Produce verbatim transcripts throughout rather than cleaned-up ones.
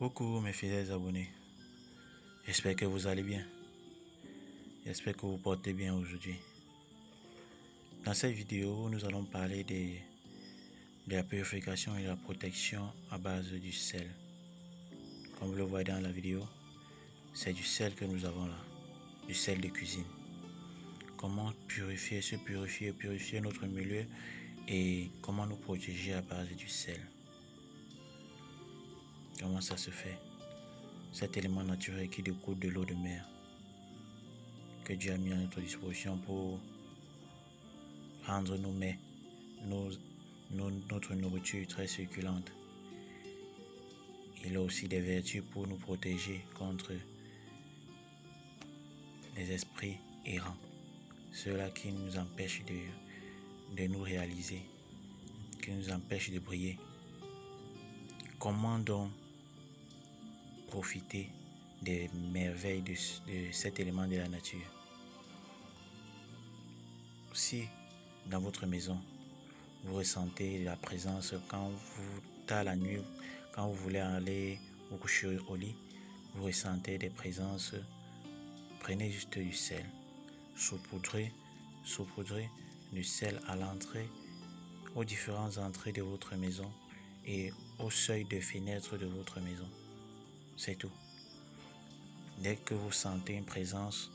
Coucou mes fidèles abonnés, j'espère que vous allez bien, j'espère que vous portez bien aujourd'hui. Dans cette vidéo, nous allons parler des, de la purification et de la protection à base du sel. Comme vous le voyez dans la vidéo, c'est du sel que nous avons là, du sel de cuisine. Comment purifier, se purifier, purifier notre milieu et comment nous protéger à base du sel. Comment ça se fait? Cet élément naturel qui découle de l'eau de mer que Dieu a mis à notre disposition pour rendre nos mets, nos, nos, notre nourriture très succulente. Il a aussi des vertus pour nous protéger contre les esprits errants, ceux-là qui nous empêchent de, de nous réaliser, qui nous empêchent de briller. Comment donc profiter des merveilles de, de cet élément de la nature? Si dans votre maison, vous ressentez la présence quand vous tard la nuit, quand vous voulez aller vous coucher au lit, vous ressentez des présences, prenez juste du sel, saupoudrez, saupoudrez du sel à l'entrée, aux différentes entrées de votre maison et au seuil de fenêtre de votre maison. C'est tout. Dès que vous sentez une présence,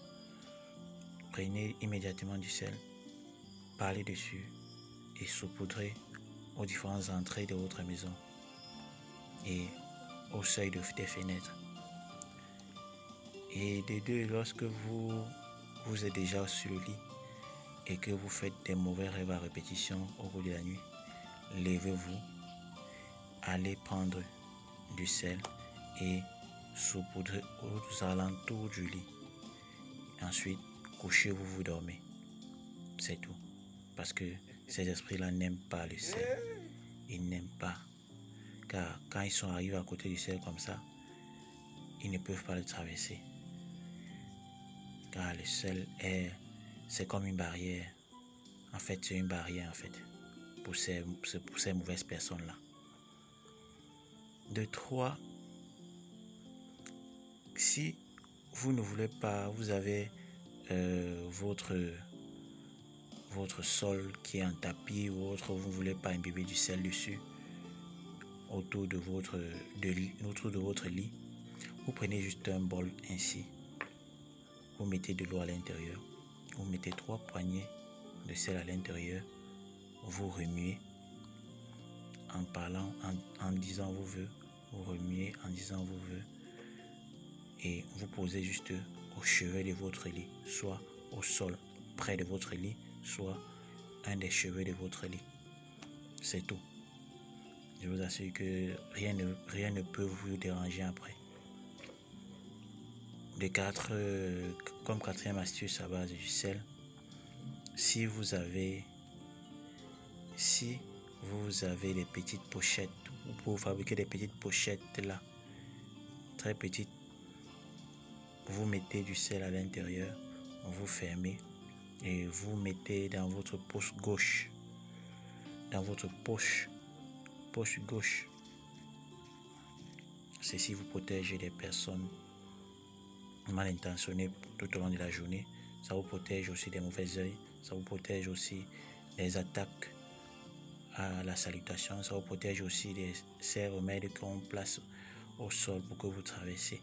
prenez immédiatement du sel, parlez dessus et saupoudrez aux différentes entrées de votre maison et au seuil de, des fenêtres. Et de deux, lorsque vous, vous êtes déjà sur le lit et que vous faites des mauvais rêves à répétition au cours de la nuit, levez-vous, allez prendre du sel et saupoudrez aux alentours du lit. Ensuite, couchez-vous, vous dormez. C'est tout. Parce que ces esprits-là n'aiment pas le sel. Ils n'aiment pas. Car quand ils sont arrivés à côté du sel comme ça, ils ne peuvent pas le traverser. Car le sel, c'est comme une barrière. En fait, c'est une barrière en fait pour ces, pour ces mauvaises personnes-là. De trois, si vous ne voulez pas, vous avez euh, votre... votre sol qui est en tapis ou autre, vous ne voulez pas imbiber du sel dessus autour de votre, de, autour de votre lit, vous prenez juste un bol ainsi, vous mettez de l'eau à l'intérieur, vous mettez trois poignées de sel à l'intérieur, vous remuez en parlant, en, en disant vous veut, vous remuez en disant vous veut et vous posez juste au chevet de votre lit, soit au sol près de votre lit, soit un des cheveux de votre lit. C'est tout. Je vous assure que rien ne, rien ne peut vous déranger après. De quatre, euh, comme quatrième astuce à base du sel, si vous avez, si vous avez des petites pochettes, vous pouvez fabriquer des petites pochettes là, très petites, vous mettez du sel à l'intérieur, vous fermez, et vous mettez dans votre poche gauche, dans votre poche, poche gauche. Ceci vous protège des personnes mal intentionnées tout au long de la journée. Ça vous protège aussi des mauvais yeux, ça vous protège aussi des attaques à la salutation, ça vous protège aussi des ces remèdes qu'on place au sol pour que vous traversiez.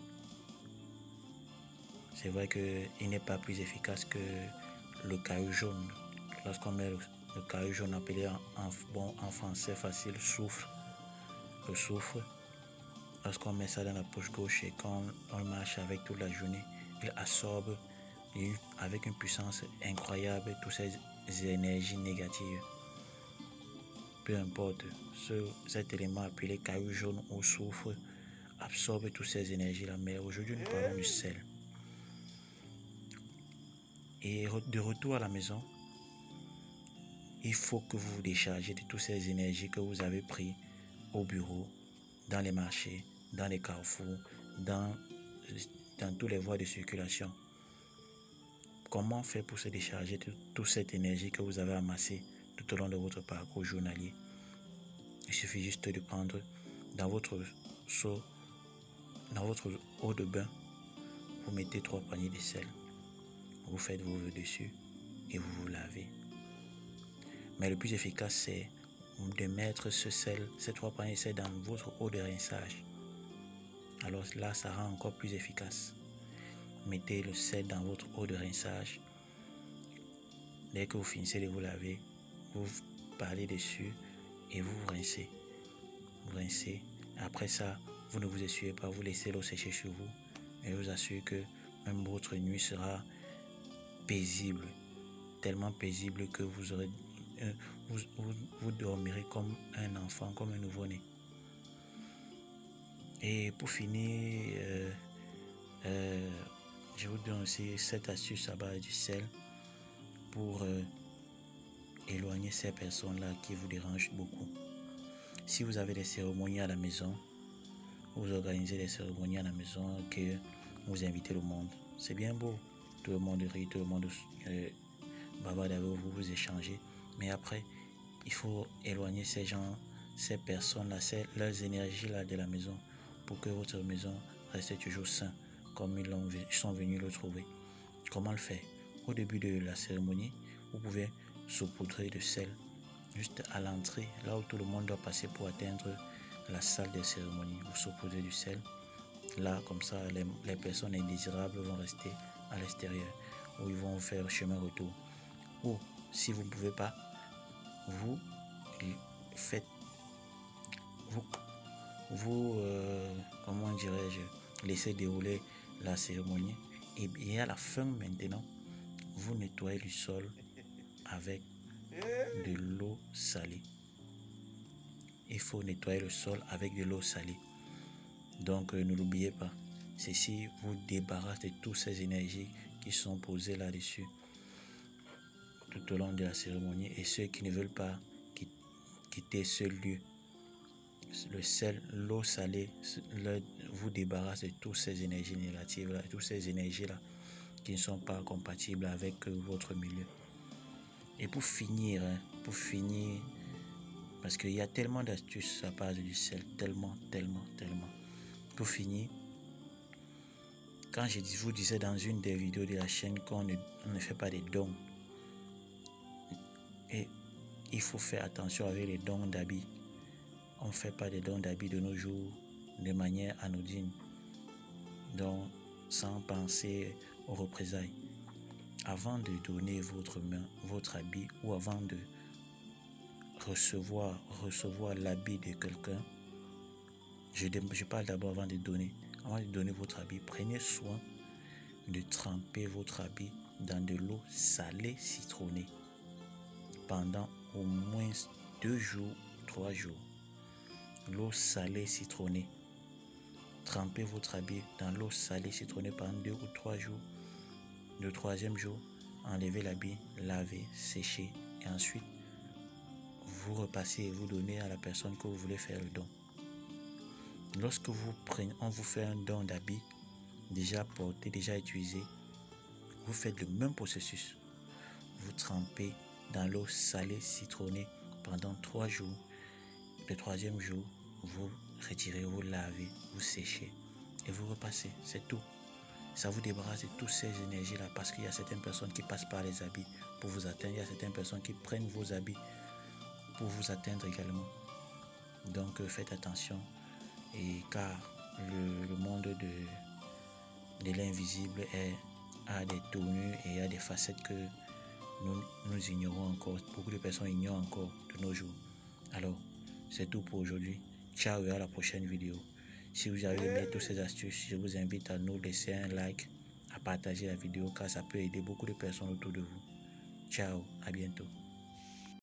C'est vrai qu'il n'est pas plus efficace que le caillou jaune. Lorsqu'on met le, le caillou jaune appelé en, en, bon, en français facile soufre, le soufre, lorsqu'on met ça dans la poche gauche et quand on, on marche avec toute la journée, il absorbe il, avec une puissance incroyable toutes ces énergies négatives. Peu importe, ce, cet élément appelé caillou jaune ou soufre absorbe toutes ces énergies-là, mais aujourd'hui nous parlons du sel. Et de retour à la maison, il faut que vous vous déchargez de toutes ces énergies que vous avez prises au bureau, dans les marchés, dans les carrefours, dans, dans toutes les voies de circulation. Comment faire pour se décharger de toute cette énergie que vous avez amassée tout au long de votre parcours journalier? Il suffit juste de prendre dans votre seau Dans votre eau de bain, vous mettez trois paniers de sel. Vous faites vos vœux dessus et vous vous lavez. Mais le plus efficace, c'est de mettre ce sel, ces trois paniers de sel dans votre eau de rinçage. Alors là, ça rend encore plus efficace. Mettez le sel dans votre eau de rinçage. Dès que vous finissez de vous laver, vous parlez dessus et vous vous rincez. Vous rincez. Après ça, vous ne vous essuyez pas, vous laissez l'eau sécher sur vous. Et je vous assure que même votre nuit sera paisible. Tellement paisible que vous, aurez, euh, vous, vous, vous dormirez comme un enfant, comme un nouveau-né. Et pour finir, euh, euh, je vous donne aussi cette astuce à base du sel pour euh, éloigner ces personnes-là qui vous dérangent beaucoup. Si vous avez des cérémonies à la maison, vous organisez des cérémonies à la maison, que vous invitez le monde, c'est bien beau. Tout le monde rit, tout le monde euh, bavarde avec vous, vous échangez. Mais après, il faut éloigner ces gens, ces personnes-là, leurs énergies-là de la maison, pour que votre maison reste toujours saine, comme ils, ils sont venus le trouver. Comment le faire? Au début de la cérémonie, vous pouvez saupoudrer de sel juste à l'entrée, là où tout le monde doit passer pour atteindre la salle des cérémonies. Vous saupoudrez du sel, là comme ça les, les personnes indésirables vont rester à l'extérieur, où ils vont faire chemin retour. Ou si vous ne pouvez pas, vous faites vous, vous euh, comment dirais-je, laissez dérouler la cérémonie, et, et à la fin maintenant, vous nettoyez le sol avec de l'eau salée. Il faut nettoyer le sol avec de l'eau salée. Donc euh, ne l'oubliez pas. Ceci vous débarrasse de toutes ces énergies qui sont posées là-dessus tout au long de la cérémonie. Et ceux qui ne veulent pas quitter ce lieu, le sel, l'eau salée le, vous débarrasse de toutes ces énergies négatives, là, toutes ces énergies-là qui ne sont pas compatibles avec votre milieu. Et pour finir, hein, pour finir, parce qu'il y a tellement d'astuces à base du sel, tellement, tellement, tellement. Pour finir, quand je vous disais dans une des vidéos de la chaîne qu'on ne, ne fait pas des dons, et il faut faire attention avec les dons d'habits. On ne fait pas des dons d'habits de nos jours de manière anodine, donc sans penser aux représailles. Avant de donner votre main, votre habit, ou avant de recevoir, recevoir l'habit de quelqu'un, je, je parle d'abord avant de donner, avant de donner votre habit, prenez soin de tremper votre habit dans de l'eau salée citronnée pendant au moins deux jours, trois jours. L'eau salée citronnée. Trempez votre habit dans l'eau salée citronnée pendant deux ou trois jours. Le troisième jour, enlevez l'habit, lavez, séchez, et ensuite vous repassez et vous donnez à la personne que vous voulez faire le don. Lorsque vous prenez, on vous fait un don d'habit déjà porté, déjà utilisé, vous faites le même processus. Vous trempez dans l'eau salée citronnée pendant trois jours. Le troisième jour, vous retirez, vous lavez, vous séchez et vous repassez. C'est tout. Ça vous débarrasse de toutes ces énergies-là, parce qu'il y a certaines personnes qui passent par les habits pour vous atteindre. Il y a certaines personnes qui prennent vos habits pour vous atteindre également. Donc euh, faites attention, et car le, le monde de, de l'invisible a des tournures et a des facettes que nous, nous ignorons encore. Beaucoup de personnes ignorent encore de nos jours. Alors, c'est tout pour aujourd'hui. Ciao et à la prochaine vidéo. Si vous avez aimé toutes ces astuces, je vous invite à nous laisser un like, à partager la vidéo, car ça peut aider beaucoup de personnes autour de vous. Ciao, à bientôt.